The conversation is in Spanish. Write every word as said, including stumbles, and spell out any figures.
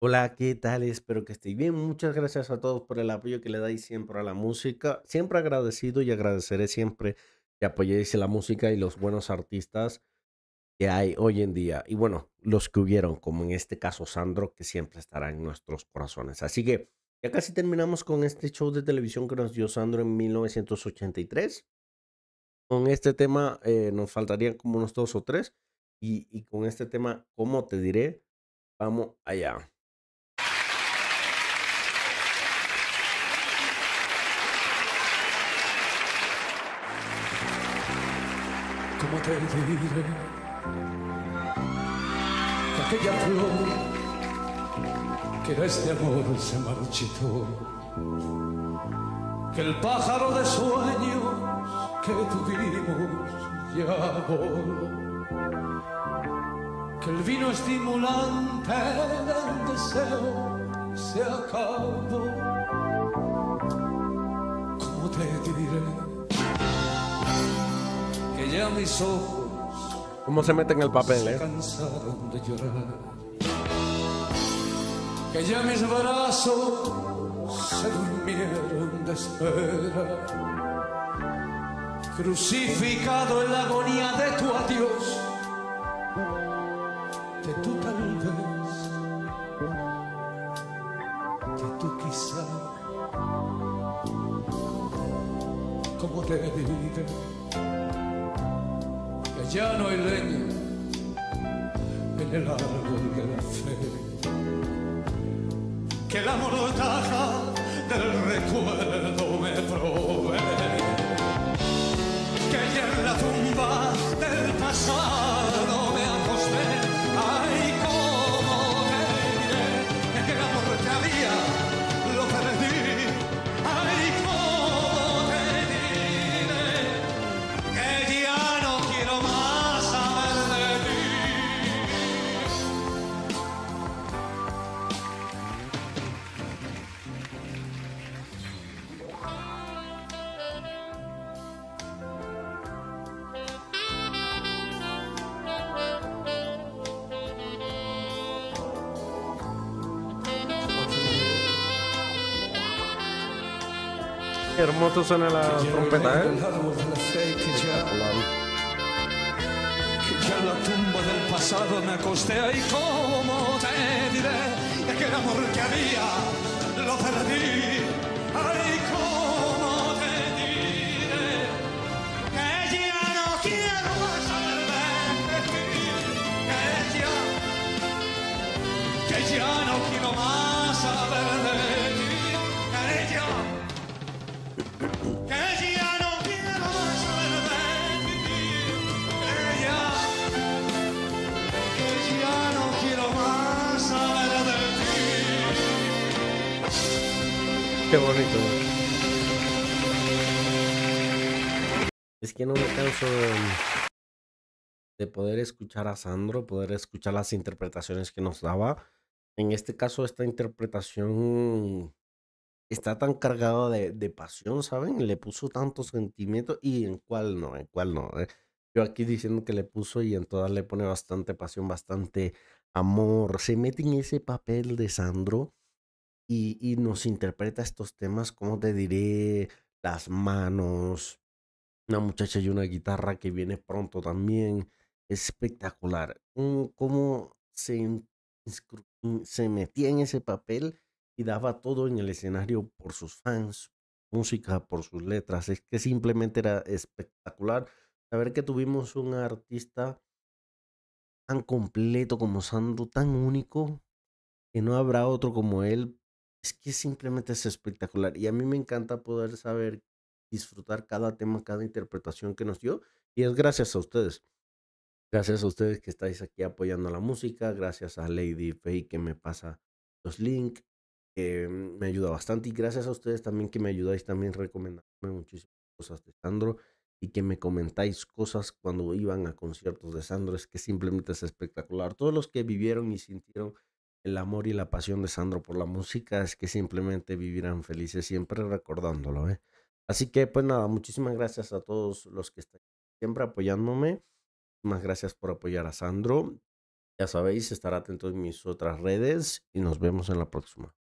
Hola, ¿qué tal? Espero que estéis bien. Muchas gracias a todos por el apoyo que le dais siempre a la música. Siempre agradecido y agradeceré siempre que apoyéis la música y los buenos artistas que hay hoy en día. Y bueno, los que hubieron, como en este caso Sandro, que siempre estará en nuestros corazones. Así que ya casi terminamos con este show de televisión que nos dio Sandro en mil novecientos ochenta y tres. Con este tema eh, nos faltarían como unos dos o tres. Y, y con este tema, ¿cómo te diré? Vamos allá. ¿Cómo te diré que aquella flor que era este amor se marchitó, que el pájaro de sueños que tuvimos ya voló, que el vino estimulante del deseo se acabó? ¿Cómo te diré? Ya mis ojos, ¿cómo se meten en el papel, se eh? cansaron de llorar, que ya mis brazos se durmieron de espera, crucificado en la agonía de tu adiós, de tu tal vez, de tu quizá. ¿Cómo te diré? Ya no hay leña en el árbol de la fe, que la mortaja del recuerdo me provee, que ya en la tumba del pasado me acosté. Ay, cómo te diré que el amor que había lo perdí. Ay, cómo te diré que ya no quiero más. Qué hermoso suena la trompeta, ¿eh? Que ya en la tumba del pasado me acosté. Y cómo te diré que el amor que había lo perdí. Ay, cómo te diré que ya no quiero más saber de ti, que ya, que ya no quiero más saber de ti, que ya. Qué bonito. Es que no me canso de poder escuchar a Sandro, poder escuchar las interpretaciones que nos daba. En este caso, esta interpretación está tan cargada de, de pasión, ¿saben? Le puso tanto sentimiento y en cuál no, en cuál no. ¿eh? Yo aquí diciendo que le puso y en todas le pone bastante pasión, bastante amor. Se mete en ese papel de Sandro. Y, y nos interpreta estos temas, como te diré, las manos, una muchacha y una guitarra que viene pronto también. Es espectacular. Cómo se, se metía en ese papel y daba todo en el escenario por sus fans, música, por sus letras. Es que simplemente era espectacular saber que tuvimos un artista tan completo como Sandro, tan único, que no habrá otro como él. Es que simplemente es espectacular y a mí me encanta poder saber disfrutar cada tema, cada interpretación que nos dio, y es gracias a ustedes. Gracias a ustedes que estáis aquí apoyando la música, gracias a Lady Faye que me pasa los links, que me ayuda bastante, y gracias a ustedes también que me ayudáis también recomendándome muchísimas cosas de Sandro y que me comentáis cosas cuando iban a conciertos de Sandro. Es que simplemente es espectacular. Todos los que vivieron y sintieron el amor y la pasión de Sandro por la música es que simplemente vivirán felices siempre recordándolo, ¿eh? Así que pues nada, muchísimas gracias a todos los que están siempre apoyándome. Muchísimas gracias por apoyar a Sandro. Ya sabéis, estar atentos en mis otras redes y nos vemos en la próxima.